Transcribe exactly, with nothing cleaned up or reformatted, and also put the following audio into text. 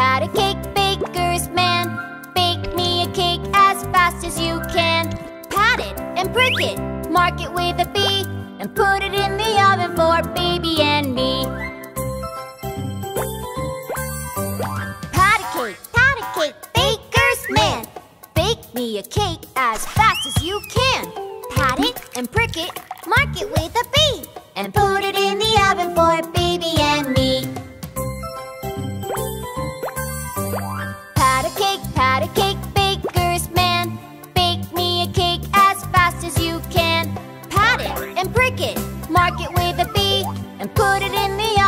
had a cake baker's man. Bake me a cake as fast as you can. Pat it and prick it, mark it with a B, and put it in the oven for baby and me. Pat a cake, pat a cake, baker's man. Bake me a cake as fast as you can. Pat it and prick it, mark it with a B, and put it in the oven for baby and me. Pat a cake, pat a cake, baker's man. Bake me a cake as fast as you can. Pat it and prick it, mark it with a B, and put it in the